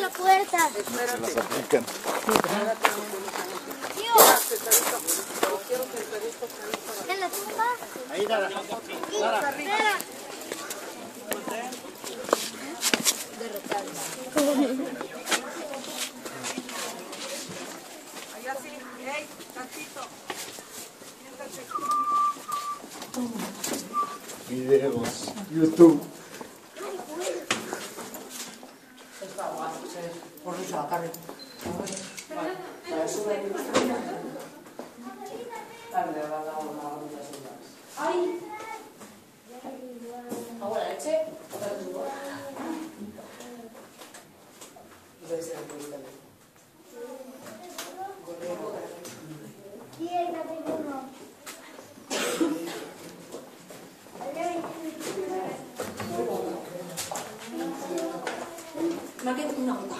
La puerta. Se las aplican. ¿En la tumba? Ahí, Dara. Dara. Allá sí. Ey, tantito. Videos. YouTube. Por eso la carne. Para eso me gusta. Tarde, ahora la vamos a hacer. ¡Ay! Ahora leche. Otra vez. No sé si la puedes dar. Bien, la tengo uno. Me ha quedado una gota.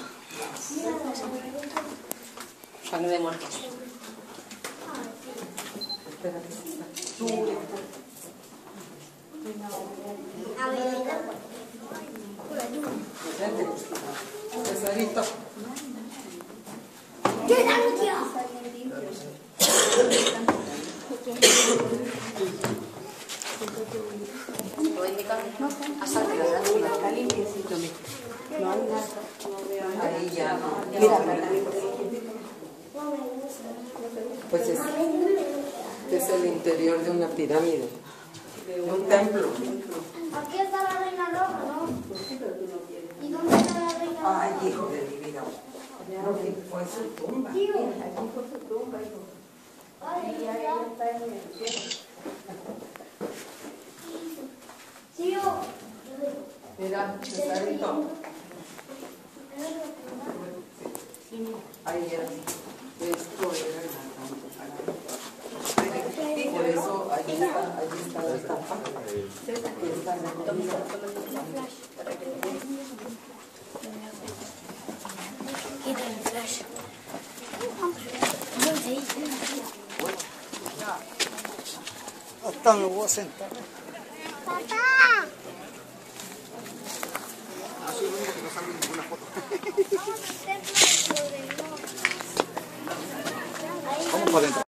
Para no de muertos. Espera. ¡Qué daño! Lo indicado. A salir la limpiecito. No hay nada. Ahí ya no. Mira, pues es el interior de una pirámide. De un templo. Aquí está la Reina Roja, ¿no? ¿Y dónde está la Reina Roja? Ay, hijo de mi vida. Fue su tumba. Aquí fue su tumba, hijo. Ay, ya está en el cielo. Tío. Mira, pesadito. Ahí era. Esto era. Por eso allí está la estampa. Hasta me voy a sentar. ¡Papá! Soy el único que no sale ninguna foto. Vamos a hacer. Vamos para adentro.